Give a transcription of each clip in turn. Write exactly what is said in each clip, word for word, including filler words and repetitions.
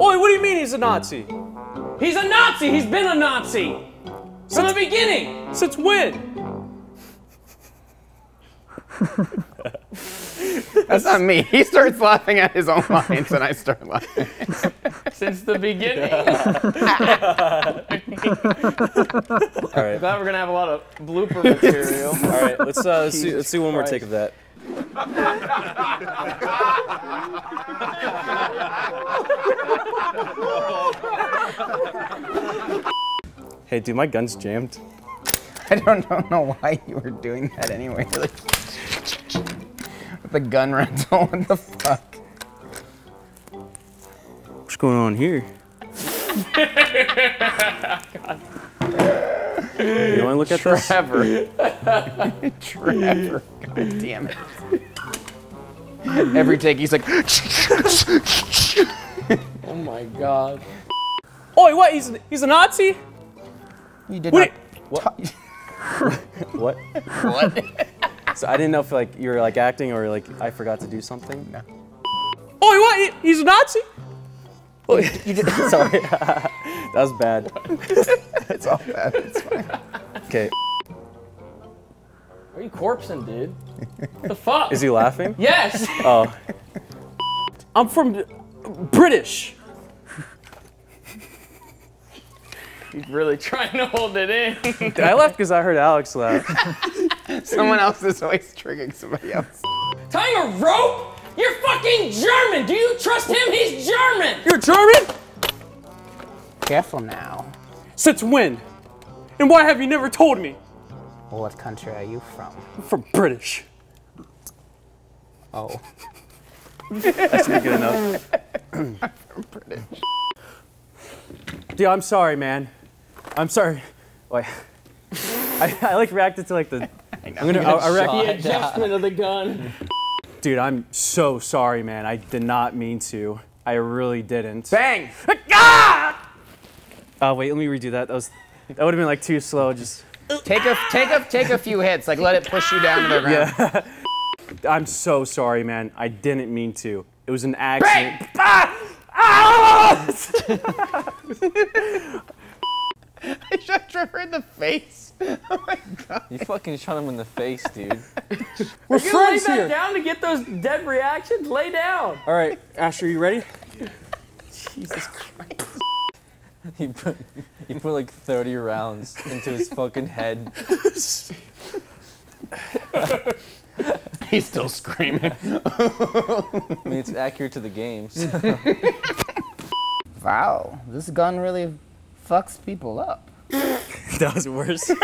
Oi, what do you mean he's a Nazi? He's a Nazi! He's been a Nazi! Since, From the beginning! Since when? That's not me. He starts laughing at his own lines and I start laughing. Since the beginning. All right. I thought we were going to have a lot of blooper material. All right, let's, uh, let's, see, let's see one more take of that. Hey, dude, my gun's jammed. I don't, don't know why you were doing that anyway. Like, the gun rental, what the fuck? What's going on here? God. You want to look at this? Trevor. Trevor. God damn it. Every take he's like, oh my god. Oi, what? He's he's a Nazi? You did what? Not what? What? What? So I didn't know if like you were like acting or like I forgot to do something. No. Oi, what? He's a Nazi? Oi, you did. Sorry, that was bad. It's all bad. It's fine. Okay. What are you corpsing, dude? What the fuck? Is he laughing? Yes! Oh. I'm from British. He's really trying to hold it in. Dude, I left because I heard Alex laugh. Someone else is always triggering somebody else. Tying a rope? You're fucking German! Do you trust him? He's German! You're German? Careful now. Since when? And why have you never told me? What country are you from? I'm from British. Oh. That's not good enough. I'm from British. Dude, I'm sorry, man. I'm sorry. Wait. I, I like reacted to like the. I'm gonna. I, I reacted the adjustment of the gun. Dude, I'm so sorry, man. I did not mean to. I really didn't. Bang! Ah! Oh wait, let me redo that. That was. That would have been like too slow. Just. Take a take a take a few hits, like let it push you down to the ground. Yeah. I'm so sorry, man. I didn't mean to. It was an accident. Ah! Ah! I shot Trevor in the face. Oh my god. You fucking shot him in the face, dude. We're friends here. Lay back down to get those dead reactions. Lay down. All right, Asher, you ready? Yeah. Jesus Christ. He put, he put like thirty rounds into his fucking head. He's still screaming. I mean, it's accurate to the game, so. Wow, this gun really fucks people up. That was worse. uh,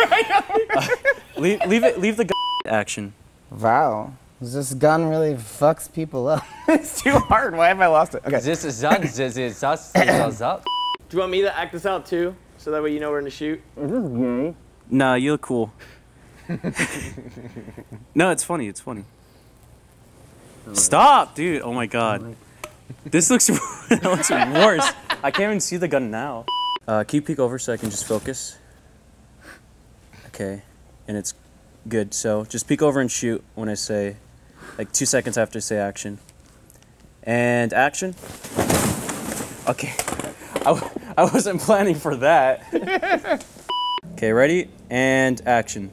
leave, leave it. Leave the gun action. Wow. This gun really fucks people up. It's too hard. Why have I lost it? Okay. This is us. This is us. This is up. Do you want me to act this out too? So that way you know where to shoot? Nah, you look cool. No, it's funny, it's funny. Stop, dude, oh my god. This looks, that looks worse. I can't even see the gun now. Uh, can you peek over so I can just focus? Okay, and it's good, so just peek over and shoot when I say, like two seconds after I say action. And action. Okay. I, w I wasn't planning for that. Okay, ready? And action.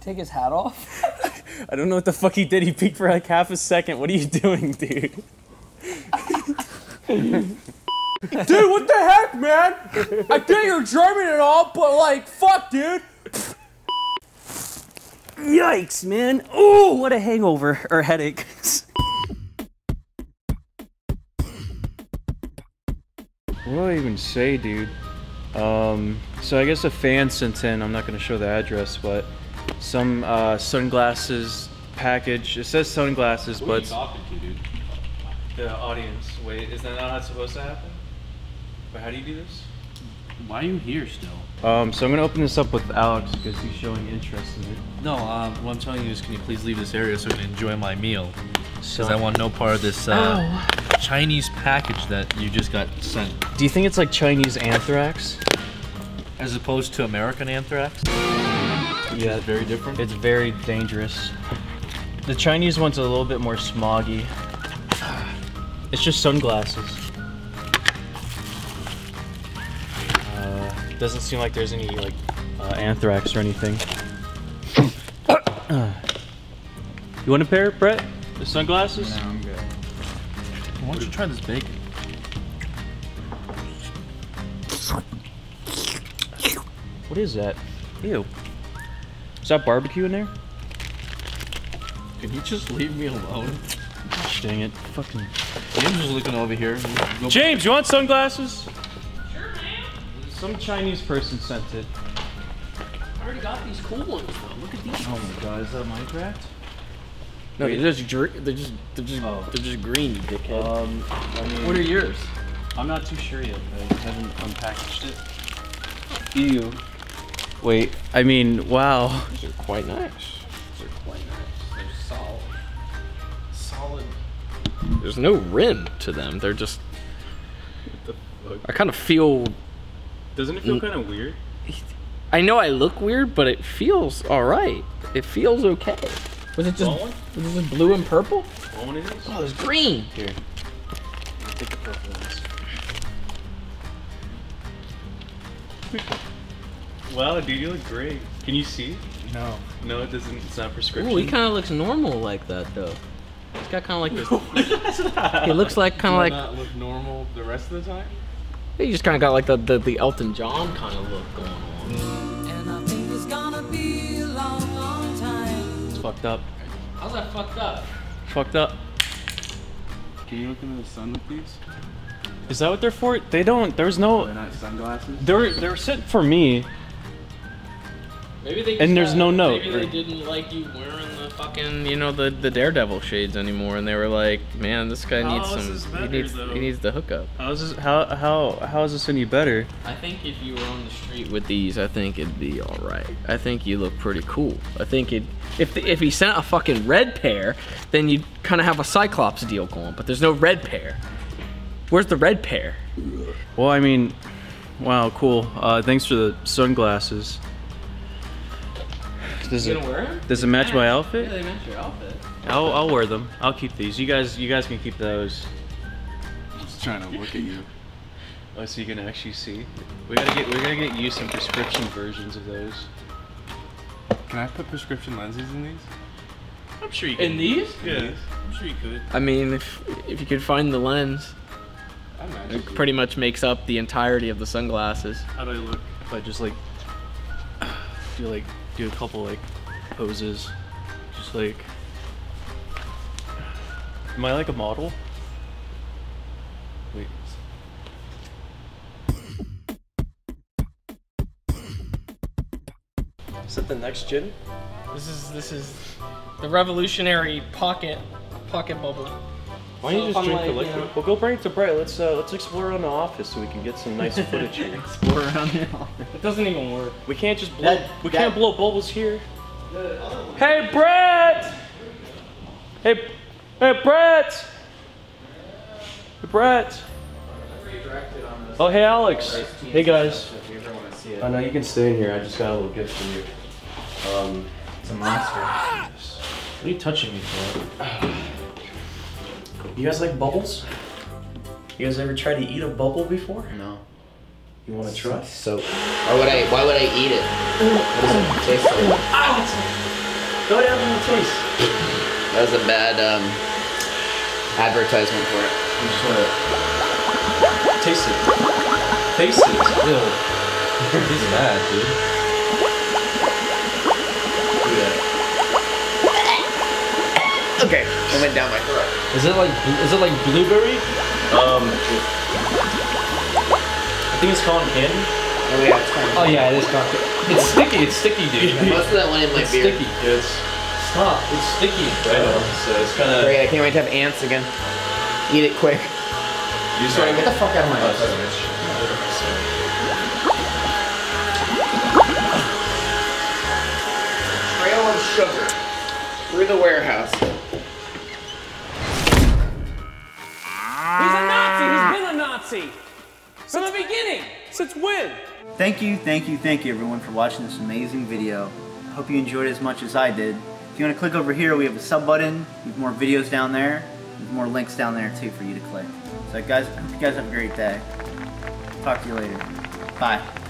Take his hat off? I don't know what the fuck he did. He peeked for like half a second. What are you doing, dude? Dude, what the heck, man? I get you're German and all, but like, fuck, dude. Yikes, man. Oh, what a hangover or headache. What do I even say, dude? Um, so I guess a fan sent in, I'm not going to show the address, but some uh, sunglasses package. It says sunglasses, Who but... Who are you talking to, dude? The audience. Wait, is that not how it's supposed to happen? But how do you do this? Why are you here still? Um, so I'm going to open this up with Alex because he's showing interest in it. No, um, what I'm telling you is can you please leave this area so I can enjoy my meal? Because I want no part of this uh, Chinese package that you just got sent. Do you think it's like Chinese anthrax? As opposed to American anthrax? Yeah, it's very different. It's very dangerous. The Chinese one's a little bit more smoggy. It's just sunglasses. Uh, doesn't seem like there's any like uh, anthrax or anything. You want a pair, Brett? The sunglasses? No, I'm good. Why don't you try this bacon? What is that? Ew. Is that barbecue in there? Can you just leave me alone? Gosh dang it. Fucking. James is looking over here. James, you want sunglasses? Sure, man. Some Chinese person sent it. I already got these cool ones, though. Look at these. Oh my god, is that Minecraft? No, they're just, they're just, they're just, oh. they're just green, you dickhead. Um, I mean, what are yours? I'm not too sure yet. I haven't unpackaged it. Ew. Wait, I mean, wow. These are quite nice. These are quite nice. They're solid. Solid. There's no rim to them. They're just. What the fuck? I kind of feel. Doesn't it feel kind of weird? I know I look weird, but it feels all right. It feels okay. Was it just was it just blue and purple? Bone it is? Oh, there's green. Here. I'll take the purple ones. Wow, dude, you look great. Can you see? No. No, it doesn't. It's not prescription. Ooh, he kind of looks normal like that, though. He's got kind of like this. He looks like kind of like. Not look normal the rest of the time. He just kind of got like the, the the Elton John kind of look going on. And I think it's gonna be a long, long time. It's fucked up. How's that fucked up? Fucked up. Can you look into the sun with these? Is that what they're for? They don't. There's no. They're not sunglasses. They're they're set for me. Maybe they and there's got, no note. Maybe they didn't like you wearing the fucking, you know, the, the Daredevil shades anymore, and they were like, man, this guy needs how some. Is this better, he needs though? He needs the hookup. How is this? How how how is this any better? I think if you were on the street with these, I think it'd be all right. I think you look pretty cool. I think it. If the, if he sent a fucking red pair, then you'd kind of have a Cyclops deal going. But there's no red pair. Where's the red pair? Well, I mean, wow, cool. Uh, thanks for the sunglasses. Does it, wear them? Does it match my outfit? Yeah, they match your outfit. I'll, I'll wear them. I'll keep these. You guys you guys can keep those. I'm just trying to look at you. Oh, so you can actually see? We gotta get, we're gonna get you some prescription versions of those. Can I put prescription lenses in these? I'm sure you can. In these? Yeah. In these. I'm sure you could. I mean, if, if you could find the lens, it pretty much makes up the entirety of the sunglasses. How do I look? If I just like, do like, do a couple like poses, just like. Am I like a model? Wait. Is that the next gin? This is this is the revolutionary pocket pocket bubble. Why don't you just drink the liquid? Well, go bring it to Brett. Let's uh, let's explore around the office so we can get some nice footage here. Explore around the office. It doesn't even work. We can't just blow. That, we that. can't blow bubbles here. Hey Brett! Hey, hey Brett! Hey Brett! Oh hey Alex! Hey guys! I know you can stay in here. I just got a little gift for you. Um, it's a monster. What are you touching me for? You guys like bubbles? You guys ever tried to eat a bubble before? No. You want to try? So, why would I? Why would I eat it? What does it taste like? Ow! Go down and taste. That was a bad um, advertisement for it. You just want to taste it. Taste it. Ew. This is bad, dude. Do that. Okay, it went down my throat. Is it like, is it like blueberry? Um, I think it's cotton candy. Oh yeah, it's cotton candy. Oh yeah, it is cotton candy. It's sticky, it's sticky, dude. Most of that went in my beard. It's sticky, it's, stop, it's sticky. Right now, so it's kind of. Great, I can't wait to have ants again. Eat it quick. You just right, get the fuck out of my house. Trail of sugar through the warehouse. From the beginning, since when? Thank you, thank you, thank you everyone for watching this amazing video. I hope you enjoyed it as much as I did. If you want to click over here, we have a sub button. We have more videos down there. There's more links down there too for you to click. So guys, I hope you guys have a great day. Talk to you later. Bye.